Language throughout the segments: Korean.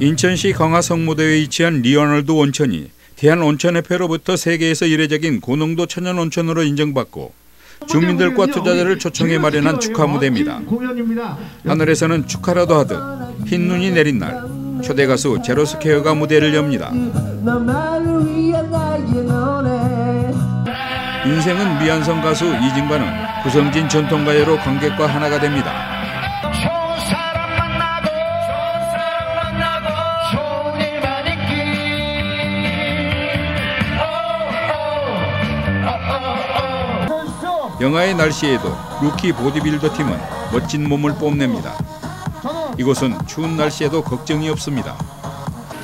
인천시 강화석모도에 위치한 리안월드 온천이 대한온천협회로부터 세계에서 이례적인 고농도 천연온천으로 인정받고 주민들과 투자자를 초청해 마련한 축하 무대입니다. 하늘에서는 축하라도 하듯 흰눈이 내린 날 초대 가수 제로스케어가 무대를 엽니다. 인생은 미완성 가수 이진관은 구성진 전통가요로 관객과 하나가 됩니다. 영하의 날씨에도 루키 보디빌더 팀은 멋진 몸을 뽐냅니다. 이곳은 추운 날씨에도 걱정이 없습니다.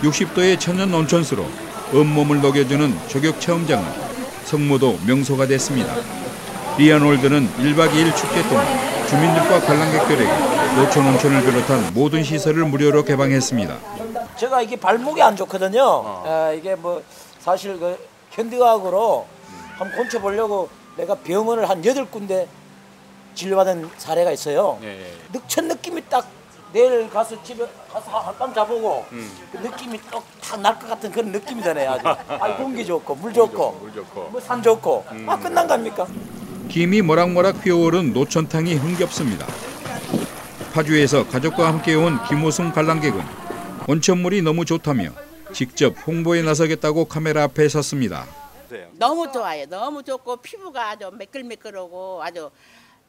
60도의 천연 온천수로 온몸을 녹여주는 조격 체험장은 석모도 명소가 됐습니다. 리안월드는 1박 2일 축제 동안 주민들과 관람객들에게 노천 온천을 비롯한 모든 시설을 무료로 개방했습니다. 제가 이게 발목이 안 좋거든요. 이게 뭐 사실 그 현대의학으로 한번 고쳐보려고 내가 병원을 한 8군데 진료받은 사례가 있어요. 늑천 느낌이 딱 내일 가서 집에 가서 한밤 자보고 그 느낌이 딱 날 것 같은 그런 느낌이잖아요. 아주 공기 좋고 물 좋고 뭐 산 좋고 아 끝난 겁니까? 김이 모락모락 피어오른 노천탕이 흥겹습니다. 파주에서 가족과 함께 온 김오순 관람객은 온천물이 너무 좋다며 직접 홍보에 나서겠다고 카메라 앞에 섰습니다. 너무 좋아요. 너무 좋고 피부가 아주 매끌매끌하고 아주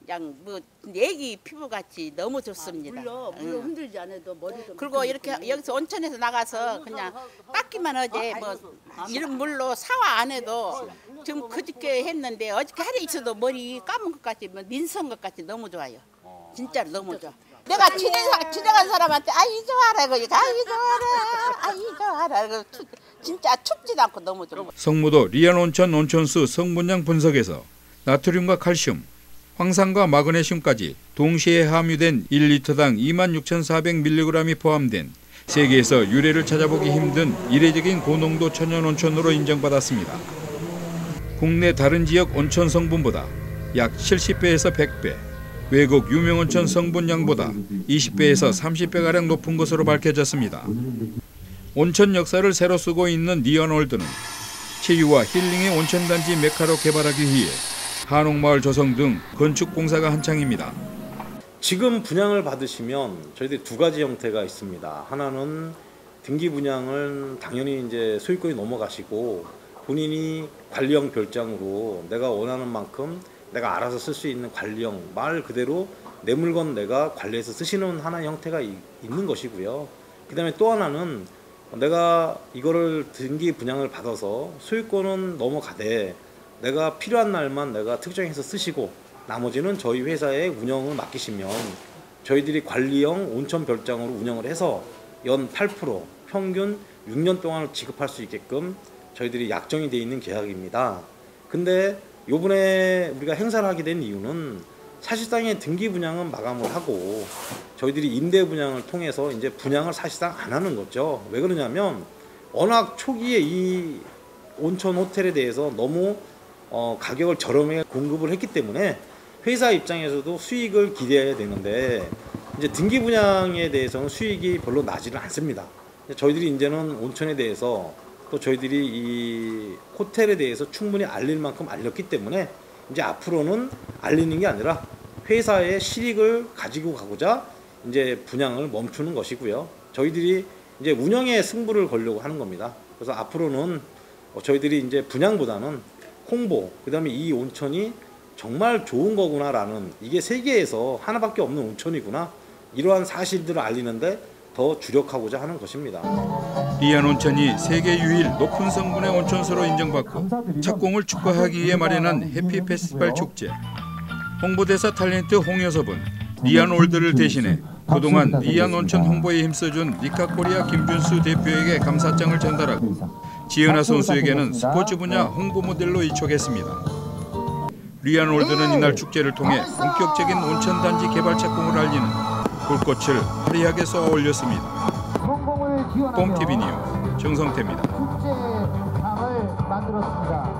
그냥 뭐 애기 피부같이 너무 좋습니다. 물로 흔들지 않아도 머리도 그리고 이렇게 여기서 온천에서 나가서 그냥 닦기만 하지 뭐 이런 물로 샤워 안 해도 지금 그저께 했는데 어저께 하루 있어도 머리 감은 것 같이 뭐 닌선 것 같이 너무 좋아요. 진짜로 너무 좋아. 내가 지나간 사람한테 아이 좋아라 그러니까 아이 좋아라 진짜 춥지도 않고 너무 좋아. 석모도 리안온천 온천수 성분량 분석에서 나트륨과 칼슘, 황산과 마그네슘까지 동시에 함유된 1리터당 26,400mg이 포함된 세계에서 유래를 찾아보기 힘든 이례적인 고농도 천연 온천으로 인정받았습니다. 국내 다른 지역 온천 성분보다 약 70배에서 100배, 외국 유명 온천 성분량보다 20배에서 30배가량 높은 것으로 밝혀졌습니다. 온천 역사를 새로 쓰고 있는 리안월드는 치유와 힐링의 온천단지 메카로 개발하기 위해 한옥마을 조성 등 건축공사가 한창입니다. 지금 분양을 받으시면 저희들이 두 가지 형태가 있습니다. 하나는 등기 분양을 당연히 이제 소유권이 넘어가시고 본인이 관리형 별장으로 내가 원하는 만큼 내가 알아서 쓸 수 있는 관리형 말 그대로 내 물건 내가 관리해서 쓰시는 하나의 형태가 있는 것이고요. 그 다음에 또 하나는 내가 이거를 등기 분양을 받아서 소유권은 넘어가되 내가 필요한 날만 내가 특정해서 쓰시고 나머지는 저희 회사에 운영을 맡기시면 저희들이 관리형 온천 별장으로 운영을 해서 연 8% 평균 6년 동안 지급할 수 있게끔 저희들이 약정이 돼 있는 계약입니다. 근데 요번에 우리가 행사를 하게 된 이유는 사실상의 등기 분양은 마감을 하고 저희들이 임대 분양을 통해서 이제 분양을 사실상 안 하는 거죠. 왜 그러냐면 워낙 초기에 이 온천 호텔에 대해서 너무 가격을 저렴하게 공급을 했기 때문에 회사 입장에서도 수익을 기대해야 되는데 이제 등기 분양에 대해서는 수익이 별로 나지는 않습니다. 저희들이 이제는 온천에 대해서 또 저희들이 이 호텔에 대해서 충분히 알릴 만큼 알렸기 때문에 이제 앞으로는 알리는 게 아니라 회사의 실익을 가지고 가고자 이제 분양을 멈추는 것이고요. 저희들이 이제 운영에 승부를 걸려고 하는 겁니다. 그래서 앞으로는 저희들이 이제 분양보다는 홍보, 그다음에 이 온천이 정말 좋은 거구나라는 이게 세계에서 하나밖에 없는 온천이구나 이러한 사실들을 알리는데 더 주력하고자 하는 것입니다. 리안온천이 세계 유일 높은 성분의 온천수로 인정받고 착공을 축하하기 위해 마련한 해피 페스티벌 축제. 홍보대사 탤런트 홍여섭은 리안월드를 대신해 그동안 리안온천 홍보에 힘써준 리카코리아 김준수 대표에게 감사장을 전달하고 지연아 선수에게는 스포츠 분야 홍보 모델로 이촉했습니다. 리안월드는 이날 축제를 통해 본격적인 온천단지 개발 착공을 알리는 불꽃을 화려하게 쏘아 올렸습니다. 뽕TV 뉴스 정성태입니다.